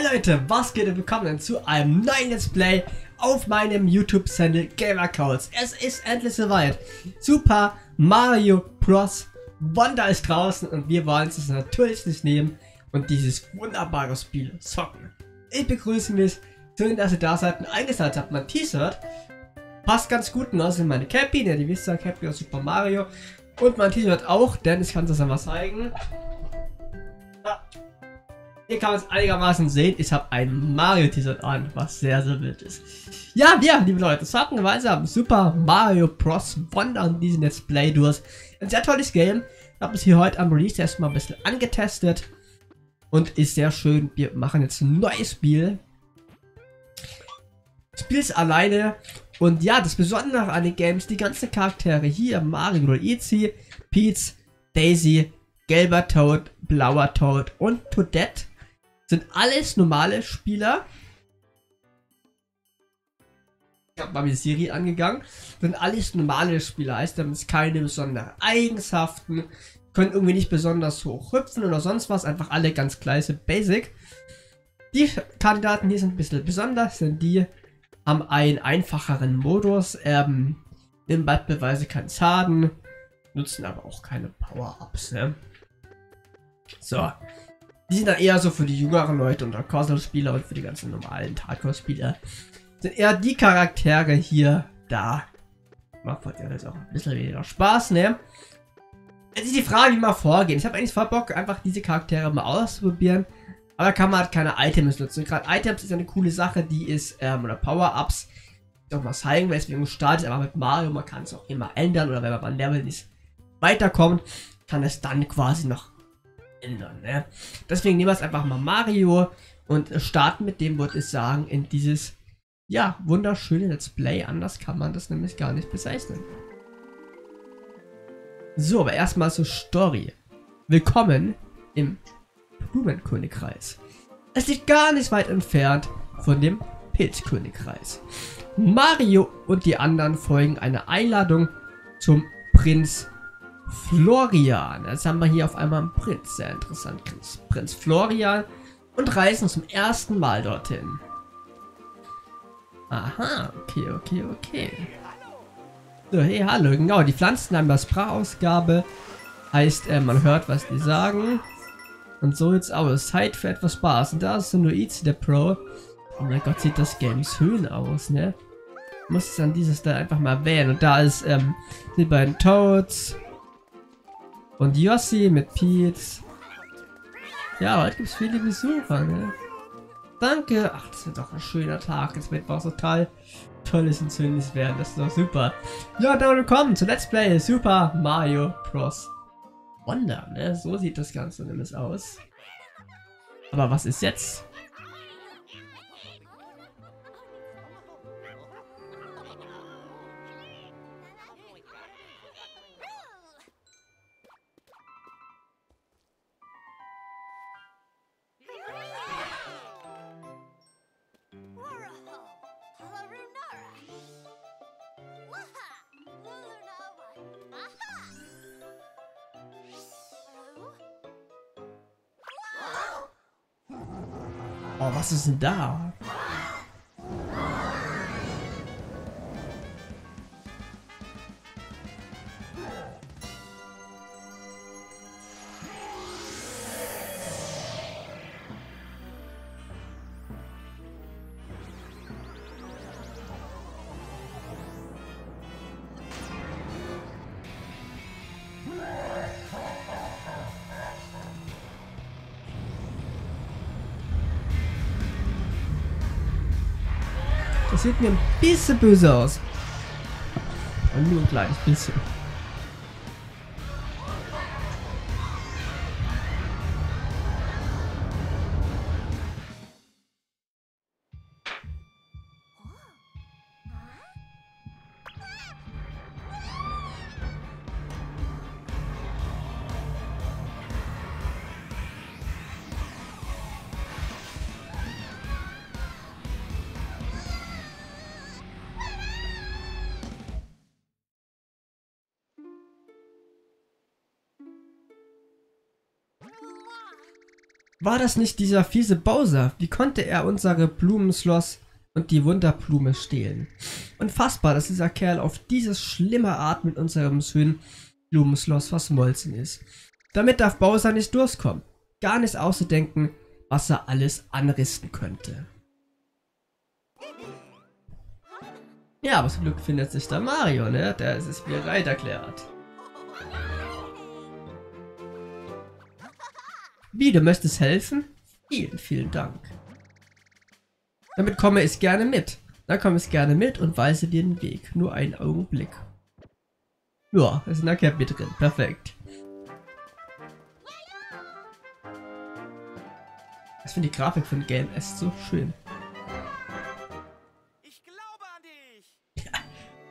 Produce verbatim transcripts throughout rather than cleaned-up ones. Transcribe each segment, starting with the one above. Hey Leute, was geht und willkommen zu einem neuen Let's Play auf meinem YouTube-Channel Gamercouch. Es ist endlich soweit. Super Mario Bros. Wonder ist draußen und wir wollen es natürlich nicht nehmen und dieses wunderbare Spiel zocken. Ich begrüße mich, schön, dass ihr da seid. Und einerseits habt mein T-Shirt, passt ganz gut, und das ist meine Cappy, denn ihr wisst ja, Cappy aus Super Mario. Und mein T-Shirt auch, denn ich kann das einmal zeigen. Ah. Hier kann man es einigermaßen sehen, ich habe ein Mario-T-Shirt an, was sehr, sehr wild ist. Ja, wir, liebe Leute, zocken gemeinsam Super Mario Bros. Wonder in diesem Let's Play durch. Ein sehr tolles Game. Ich habe es hier heute am Release erstmal ein bisschen angetestet. Und ist sehr schön. Wir machen jetzt ein neues Spiel. Spiel's alleine. Und ja, das Besondere an den Games, die ganzen Charaktere hier, Mario, Luigi, Peach, Daisy, gelber Toad, blauer Toad und Toadette. Sind alles normale Spieler. Ich habe mal mit Siri angegangen. Sind alles normale Spieler. Heißt, da haben es keine besonderen Eigenschaften. Können irgendwie nicht besonders hoch hüpfen oder sonst was. Einfach alle ganz gleiche Basic. Die Kandidaten hier sind ein bisschen besonders, denn die haben einen einfacheren Modus. Ähm, im Wettbeweise keinen Schaden. Nutzen aber auch keine Power-Ups. Ne? So. Die sind dann eher so für die jüngeren Leute und Casual-Spieler und für die ganzen normalen Hardcore-Spieler sind eher die Charaktere hier da. Macht von denen jetzt auch ein bisschen weniger Spaß, ne? Jetzt ist die Frage, wie wir vorgehen. Ich habe eigentlich voll Bock, einfach diese Charaktere mal auszuprobieren. Aber kann man halt keine Items nutzen. Gerade Items ist eine coole Sache, die ist, ähm, oder Power-Ups. Doch mal zeigen, deswegen startet aber mit Mario. Man kann es auch immer ändern, oder wenn man beim Level nicht weiterkommt, kann es dann quasi noch ändern, ne? Deswegen nehmen wir es einfach mal Mario und starten mit dem, würde ich sagen, in dieses, ja, wunderschöne Let's Play. Anders kann man das nämlich gar nicht bezeichnen. So, aber erstmal zur Story. Willkommen im Blumenkönigreis. Es liegt gar nicht weit entfernt von dem Pilzkönigreis. Mario und die anderen folgen einer Einladung zum Prinz Florian. Jetzt haben wir hier auf einmal einen Prinz, sehr interessant, Prinz, Prinz Florian, und reisen zum ersten Mal dorthin. Aha, okay, okay, okay. So, hey, hallo, genau, die Pflanzen haben das Sprachausgabe, heißt, äh, man hört, was die sagen. Und so jetzt aus, Zeit für etwas Spaß. Und da ist so nur Eats der Pro. Oh mein Gott, sieht das Game schön aus, ne? Muss es dann dieses da einfach mal wählen. Und da ist, ähm, die beiden Toads. Und Yossi mit Peach. Ja, heute gibt es viele Besucher, ne? Danke. Ach, das wird doch ein schöner Tag. Jetzt wird was total tolles und schönes werden. Das ist doch super. Ja, dann willkommen zu Let's Play Super Mario Bros. Wonder, ne? So sieht das Ganze nämlich aus. Aber was ist jetzt? Oh, was ist denn da? Das sieht mir ein bisschen böse aus. Aber nur ein kleines bisschen. War das nicht dieser fiese Bowser? Wie konnte er unsere Blumenschloss und die Wunderblume stehlen? Unfassbar, dass dieser Kerl auf diese schlimme Art mit unserem schönen Blumenschloss verschmolzen ist. Damit darf Bowser nicht durchkommen. Gar nicht auszudenken, was er alles anrichten könnte. Ja, aber zum Glück findet sich da Mario, ne? Der ist es bereit erklärt. Wie, du möchtest helfen? Vielen, vielen Dank. Damit komme ich gerne mit. Da komme ich gerne mit und weise dir den Weg. Nur einen Augenblick. Ja, da ist ein Cappy drin. Perfekt. Ich finde die Grafik von Game S so schön. Ich glaube an dich. Ja,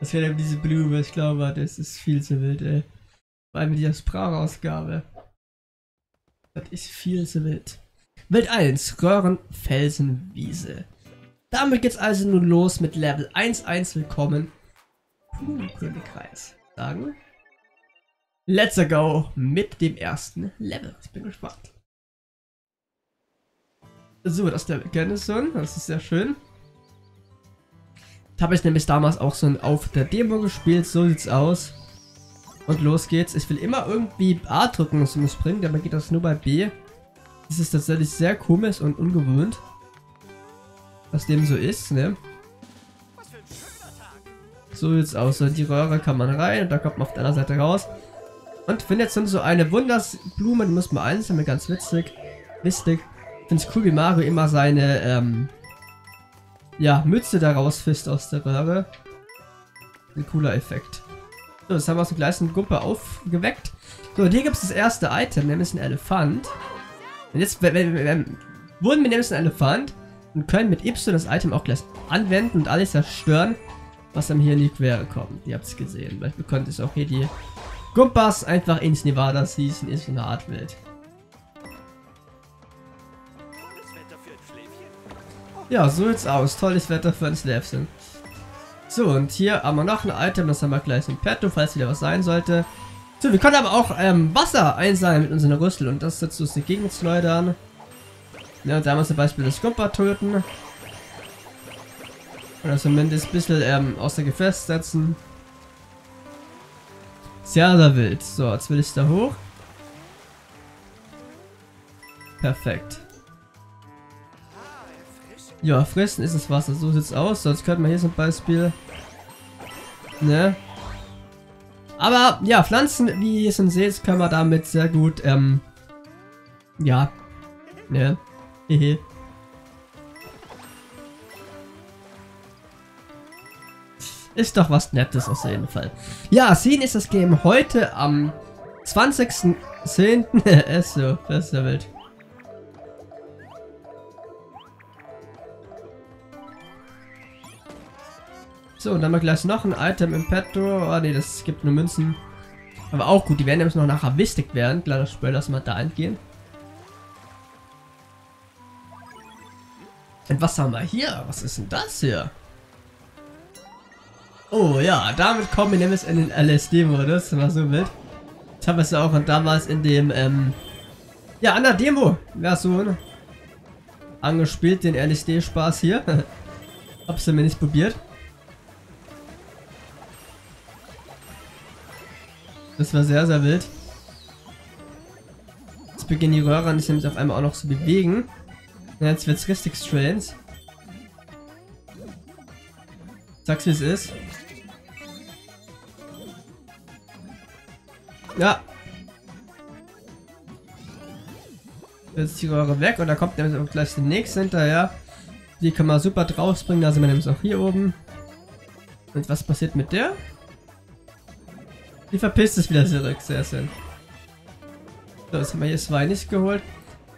das wäre diese Blume. Ich glaube, das ist viel zu wild, ey. Vor allem mit dieser Sprachausgabe. Das ist viel zu wild. Welt eins, Röhren, Felsen, Wiese. Damit geht's also nun los mit Level eins eins. Willkommen. Blumenkönigreis. Sagen. Let's go mit dem ersten Level. Ich bin gespannt. So, das Level kenne ich schon. Das ist sehr schön. Das habe ich nämlich damals auch so auf der Demo gespielt. So sieht's aus. Und los geht's. Ich will immer irgendwie A drücken zum Springen, dabei geht das nur bei B. Das ist tatsächlich sehr komisch und ungewohnt, was dem so ist, ne? So sieht's aus. So, in die Röhre kann man rein und da kommt man auf der anderen Seite raus. Und finde jetzt so eine Wunderblume, die muss man einsammeln, ganz witzig. Wichtig. Finde ich cool, wie Mario immer seine ähm, ja, Mütze da rausfischt aus der Röhre. Ein cooler Effekt. So, das haben wir aus der gleichen Gruppe aufgeweckt. So, und hier gibt es das erste Item, nämlich ein Elefant. Und jetzt wenn, wenn, wenn, wurden wir nämlich ein Elefant und können mit Y das Item auch gleich anwenden und alles zerstören, was dann hier in die Quere kommt. Ihr habt es gesehen. Weil wir konnten es auch hier die Gumpas einfach ins Nevada schießen, ist so eine Art Welt. Ja, so sieht's aus. Tolles Wetter für ein Schläfchen. So, und hier haben wir noch ein Item, das haben wir gleich im Petto, falls wieder was sein sollte. So, wir können aber auch ähm, Wasser einsammeln mit unseren Rüstel und das dazu ist die Gegend schleudern. Ja, und da haben wir zum Beispiel das Gumpa töten. Oder zumindest ein bisschen ähm, aus der Gefäß setzen. Sehr, sehr wild. So, jetzt will ich da hoch. Perfekt. Ja, fressen ist das Wasser, so sieht's aus. Sonst könnte man hier zum Beispiel. Ne? Aber ja, Pflanzen, wie ihr schon seht, können wir damit sehr gut, ähm. Ja. Ne? Hehe. Ist doch was Nettes auf jeden Fall. Ja, sehen ist das Game heute am zwanzigsten zehnten so, das ist der Welt. So, und dann haben wir gleich noch ein Item im Petto. Ah, ne, das gibt nur Münzen. Aber auch gut, die werden nämlich noch nachher wichtig werden. Kleiner Spoiler, dass wir da entgehen. Und was haben wir hier? Was ist denn das hier? Oh ja, damit kommen wir nämlich in den L S D-Modus, wenn man so will. Ich habe es ja auch und damals in dem, ähm, ja, an der Demo-Version angespielt, den L S D-Spaß hier. Hab's ja mir nicht probiert. Das war sehr, sehr wild. Jetzt beginnen die Röhre sich nämlich auf einmal auch noch zu bewegen. Und jetzt wird's richtig strange. Sag's wie es ist. Ja. Jetzt ist die Röhre weg und da kommt nämlich auch gleich der nächste hinterher. Die kann man super draufspringen, da sind wir nämlich auch hier oben. Und was passiert mit der? Die verpisst es wieder zurück, sehr schön. So, jetzt haben wir hier zwei nicht geholt.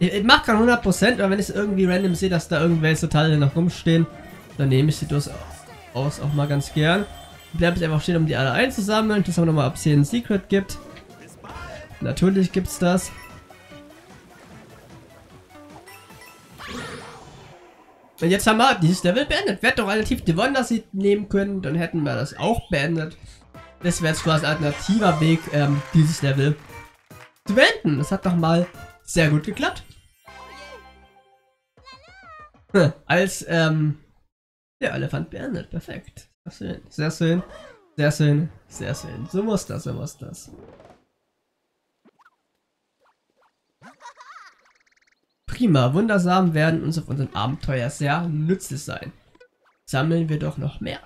Ich, ich mache gerade hundert Prozent, aber wenn ich irgendwie random sehe, dass da irgendwelche Teile noch rumstehen, dann nehme ich sie durchaus auch mal ganz gern. Bleibe ich einfach stehen, um die alle einzusammeln, dass man nochmal ab zehn ein Secret gibt. Natürlich gibt's das. Und jetzt haben wir dieses Level beendet. Wir hätten doch relativ die Wonder Seed nehmen können, dann hätten wir das auch beendet. Das wäre jetzt quasi ein alternativer Weg, ähm, dieses Level zu beenden. Das hat doch mal sehr gut geklappt. als ähm, der Elefant beendet. Perfekt. Sehr schön. Sehr schön. Sehr schön. Sehr schön. So muss das, so muss das. Prima, wundersam, werden uns auf unserem Abenteuer sehr nützlich sein. Sammeln wir doch noch mehr.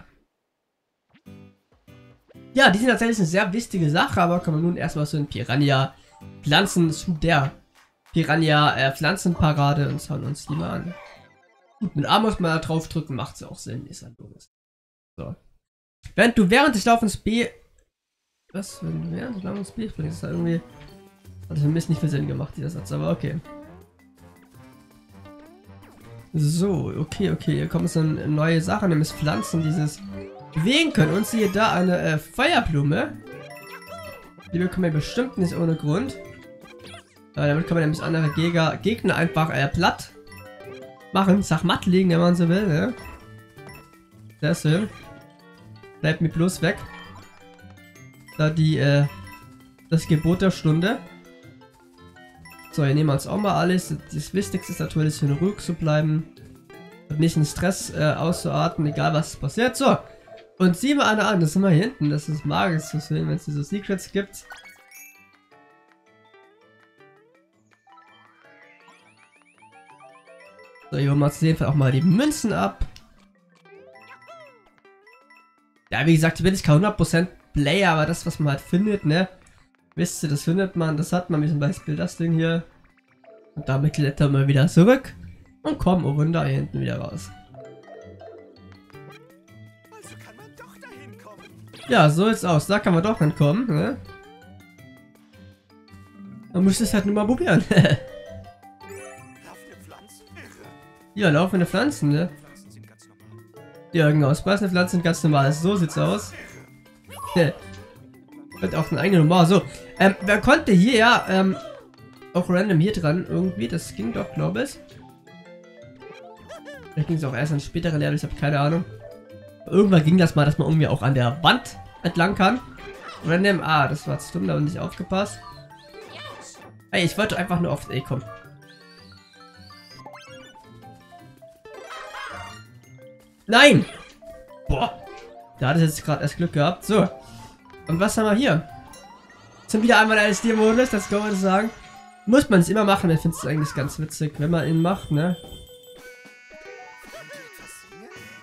Ja, die sind tatsächlich eine sehr wichtige Sache, aber kommen wir nun erstmal zu den Piranha-Pflanzen, zu der Piranha-Pflanzenparade und schauen uns die mal an. Gut, mit dem Arm muss man da drauf drücken, macht es ja auch Sinn, ist halt logisch. So. Während du während des Laufens B. Was? Wenn du während des Laufens B springst, ist halt irgendwie. Hat für mich nicht viel Sinn gemacht, dieser Satz, aber okay. So, okay, okay, hier kommen so neue Sachen, nämlich Pflanzen, dieses bewegen können. Und siehe da, eine äh, Feuerblume. Die bekommen wir bestimmt nicht ohne Grund. Aber damit kann man nämlich andere Gegner, Gegner einfach äh, platt machen, Schachmatt legen, wenn man so will, ne? Sehr schön. Bleibt mir bloß weg. Da die, äh, das Gebot der Stunde. So, hier nehmen wir uns auch mal alles. Das Wichtigste ist natürlich, hier ruhig zu bleiben. Und nicht in Stress äh, auszuarten, egal was passiert. So, und sieh mal eine an, das sind wir hier hinten. Das ist magisch zu sehen, wenn es diese Secrets gibt. So, hier holen wir uns auf jeden Fall auch mal die Münzen ab. Ja, wie gesagt, ich bin jetzt kein hundert Prozent Player, aber das, was man halt findet, ne? Wisst ihr, das findet man, das hat man, wie zum Beispiel das Ding hier. Und damit klettern wir wieder zurück und kommen oben da hier hinten wieder raus. Also kann man doch dahin kommen. Ja, so sieht's aus, da kann man doch hinkommen, ne? Man muss es halt nur mal probieren. Ja, laufende Pflanzen, ne? Ja, genau, spaßende Pflanzen sind ganz normal, so sieht's aus. Wird auch eine eigene Nummer, so. Ähm, wer konnte hier ja, ähm, auch random hier dran irgendwie, das ging doch, glaube ich. Vielleicht ging es auch erst an spätere Level, ich habe keine Ahnung. Irgendwann ging das mal, dass man irgendwie auch an der Wand entlang kann. Random, ah, das war dumm, da habe ich nicht aufgepasst. Ey, ich wollte einfach nur auf, ey, komm. Nein! Boah! Da hat es jetzt gerade erst Glück gehabt. So. Und was haben wir hier? Zum wieder einmal der L S D-Modus, das kann man sagen. Muss man es immer machen, ich finde es eigentlich ganz witzig, wenn man ihn macht, ne?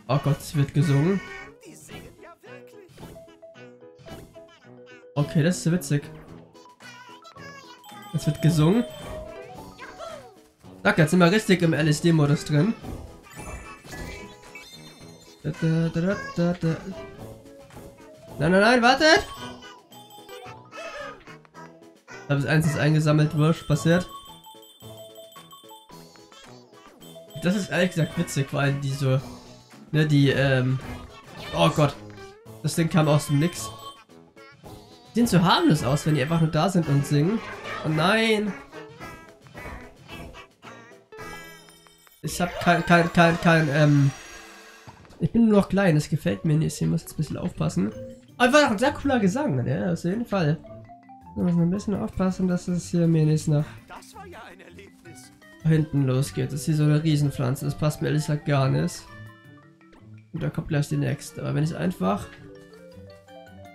Oh Gott, es wird gesungen. Okay, das ist witzig. Es wird gesungen. Sag, jetzt sind wir richtig im L S D-Modus drin. Da, da, da, da, da. Nein, nein, nein, wartet! Ich habe es einstens eingesammelt, wurscht, passiert. Das ist ehrlich gesagt witzig, weil die so. Ne, die, ähm. Oh Gott. Das Ding kam aus dem Nix. Die sehen so harmlos aus, wenn die einfach nur da sind und singen. Oh nein! Ich habe kein, kein, kein, kein, ähm. Ich bin nur noch klein, das gefällt mir nicht. Ich muss jetzt ein bisschen aufpassen. Aber war doch ein sehr cooler Gesang, ne? Auf jeden Fall. Da muss man ein bisschen aufpassen, dass es hier mir nicht nach das war ja ein Erlebnis. Hinten losgeht. Das ist hier so eine Riesenpflanze. Das passt mir ehrlich gesagt gar nicht. Und da kommt gleich die nächste. Aber wenn ich einfach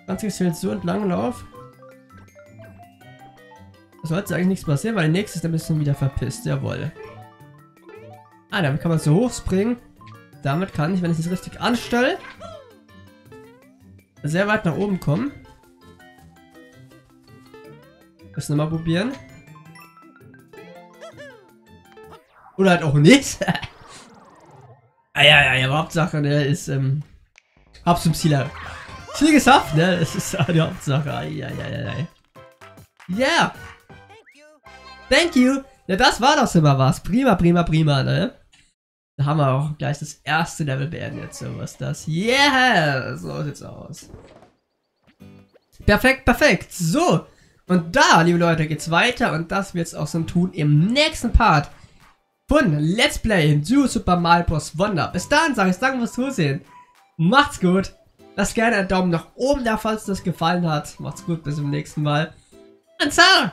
ganz geschwind so entlang laufe, sollte eigentlich nichts passieren, weil die nächste ist ein bisschen wieder verpisst. Jawohl. Ah, damit kann man so hochspringen. Damit kann ich, wenn ich es richtig anstelle, sehr weit nach oben kommen. Das nochmal probieren. Oder halt auch nicht. Ah ja, ja, ja, aber Hauptsache, ne, ist, ähm, hab zum Ziel. Ziel geschafft, ne, das ist die Hauptsache. Ah, ja, ja, ja, ja. Yeah. Thank you. Ja, das war doch immer was. Prima, prima, prima, ne. Da haben wir auch gleich das erste Level beendet jetzt. So was das. Yeah! So sieht's aus. Perfekt, perfekt. So. Und da, liebe Leute, geht's weiter. Und das wird's auch so tun im nächsten Part von Let's Play zu Super Mario Bros. Wonder. Bis dahin sage ich danke fürs Zusehen. Macht's gut. Lasst gerne einen Daumen nach oben da, falls es euch gefallen hat. Macht's gut, bis zum nächsten Mal. Und ciao!